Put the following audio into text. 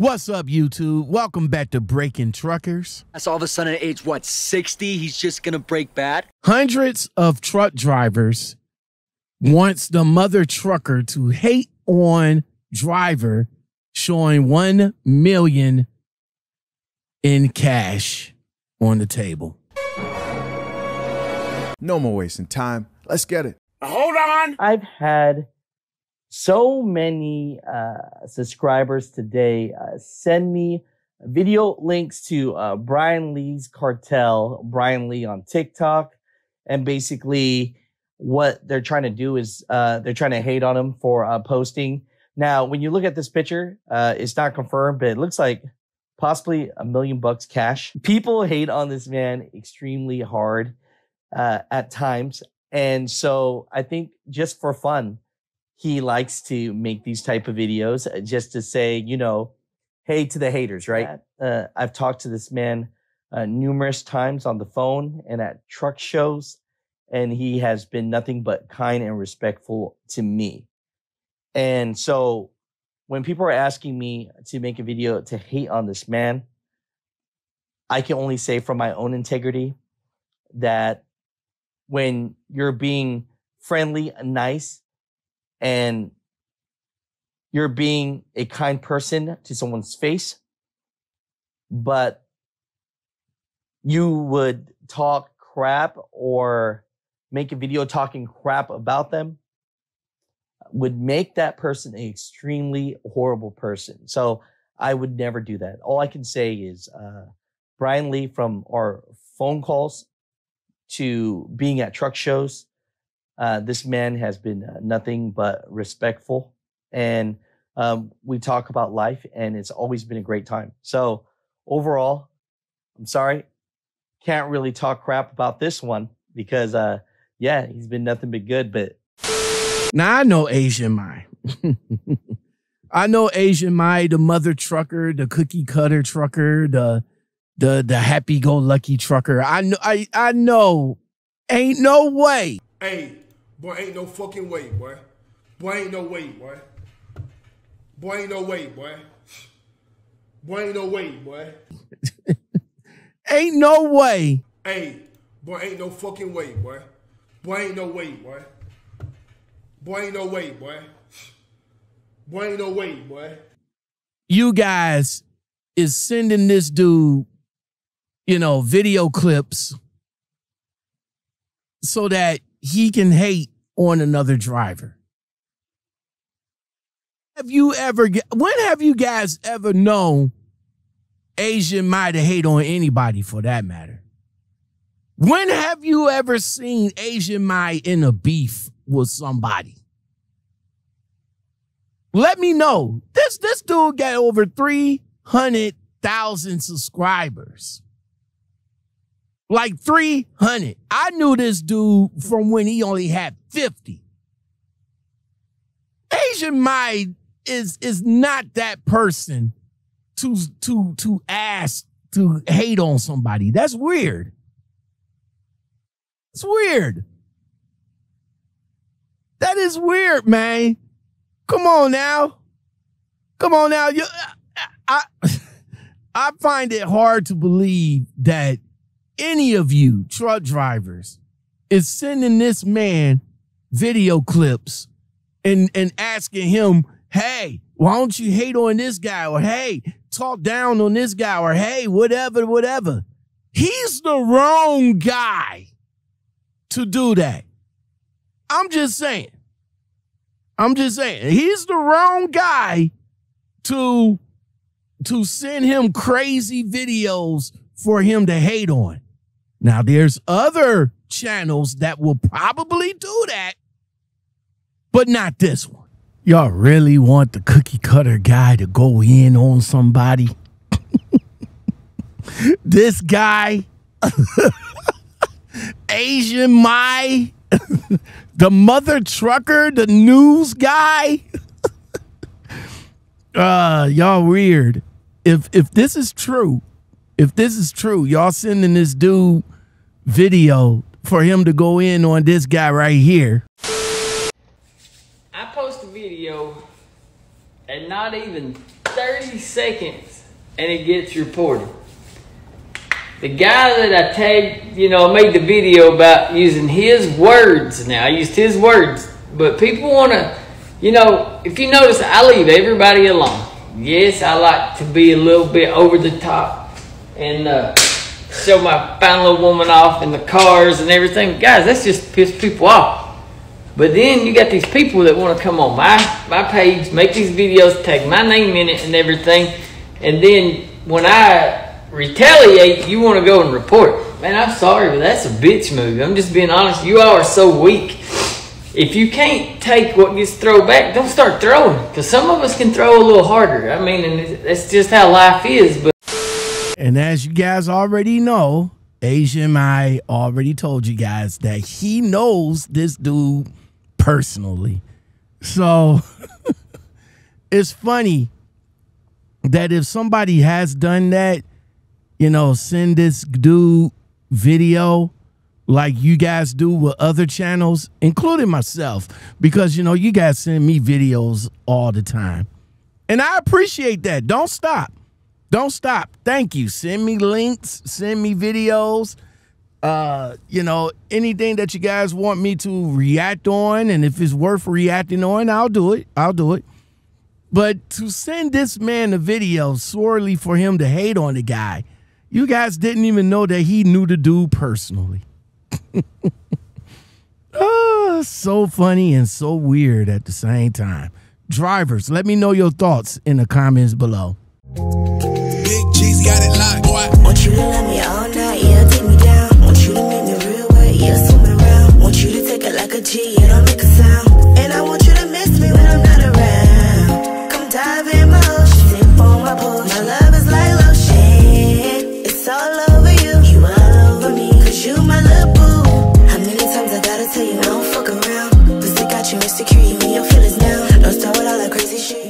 What's up, YouTube? Welcome back to Breaking Truckers. That's all of a sudden at age, what, 60? He's just going to break bad? Hundreds of truck drivers wants the mother trucker to hate on driver showing $1 million in cash on the table. No more wasting time. Let's get it. Hold on. I've had so many subscribers today send me video links to Brian Lee's cartel, Brian Lee on TikTok. And basically what they're trying to do is they're trying to hate on him for posting. Now, when you look at this picture, it's not confirmed, but it looks like possibly $1 million cash. People hate on this man extremely hard at times. And so I think just for fun, he likes to make these type of videos just to say, you know, hey to the haters, right? I've talked to this man numerous times on the phone and at truck shows, and he has been nothing but kind and respectful to me. And so when people are asking me to make a video to hate on this man, I can only say from my own integrity that when you're being friendly and nice, and you're being a kind person to someone's face, but you would talk crap or make a video talking crap about them, would make that person an extremely horrible person. So I would never do that. All I can say is Brian Lee, from our phone calls to being at truck shows, this man has been nothing but respectful, and we talk about life, and it's always been a great time. So overall, I'm sorry, can't really talk crap about this one because, yeah, he's been nothing but good. But now I know Asian Mai. I know Asian Mai, the mother trucker, the cookie cutter trucker, the happy go lucky trucker. I know. I know. Ain't no way. Hey. Boy, ain't no fucking way, boy. Boy, ain't no way, boy. Boy, ain't no way, boy. Boy, ain't no way, boy. Ain't no way. Hey, boy, ain't no fucking way, boy. Boy, ain't no way, boy. Boy, ain't no way, boy. Boy, ain't no way, boy. You guys is sending this dude, you know, video clips so that he can hate on another driver. Have you ever, when have you guys ever known Asian Mai to hate on anybody for that matter? When have you ever seen Asian Mai in a beef with somebody? Let me know. This dude got over 300,000 subscribers. Like 300. I knew this dude from when he only had 50. Asian Mai is not that person to ask to hate on somebody. That's weird. It's weird. That is weird, man. Come on now. Come on now. I find it hard to believe that any of you truck drivers is sending this man video clips and asking him, hey, why don't you hate on this guy? Or hey, talk down on this guy? Or hey, whatever, whatever. He's the wrong guy to do that. I'm just saying. I'm just saying. He's the wrong guy to send him crazy videos for him to hate on. Now, there's other channels that will probably do that, but not this one. Y'all really want the cookie cutter guy to go in on somebody? This guy, Asian Mai, the mother trucker, the news guy. Y'all weird. If this is true, if this is true, y'all sending this dude video for him to go in on this guy right here. I post a video and not even 30 seconds and it gets reported. The guy that I tagged, you know, made the video about using his words. Now, I used his words. But people want to, you know, if you notice, I leave everybody alone. Yes, I like to be a little bit over the top and show my fine little woman off in the cars and everything. Guys, that's just piss people off. But then you got these people that want to come on my page, make these videos, tag my name in it and everything. And then when I retaliate, you want to go and report. Man, I'm sorry, but that's a bitch move. I'm just being honest. You all are so weak. If you can't take what gets thrown back, don't start throwing. Because some of us can throw a little harder. I mean, and that's just how life is. But and as you guys already know, Asian Mai already told you guys that he knows this dude personally. So it's funny that if somebody has done that, you know, send this dude video like you guys do with other channels, including myself, because, you know, you guys send me videos all the time. And I appreciate that. Don't stop. Don't stop. Thank you. Send me links. Send me videos. You know, anything that you guys want me to react on. And if it's worth reacting on, I'll do it. I'll do it. But to send this man a video solely for him to hate on the guy, you guys didn't even know that he knew the dude personally. Oh, so funny and so weird at the same time. Drivers, let me know your thoughts in the comments below. Big G's got it locked, boy. Want you to love me all night, yeah, take me down. Want you to make me real wet, yeah, swim around. Want you to take it like a G, yeah, don't make a sound. And I want you to miss me when I'm not around. Come dive in my ocean, dip on my pool. My love is like lotion, it's all over you. You all over me, cause you my little boo. How many times I gotta tell you, I don't fuck around. But stick out your mystery, you and your feelings now. Don't start with all that crazy shit.